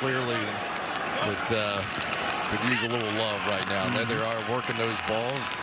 clearly that could use a little love right now. There they are working those balls.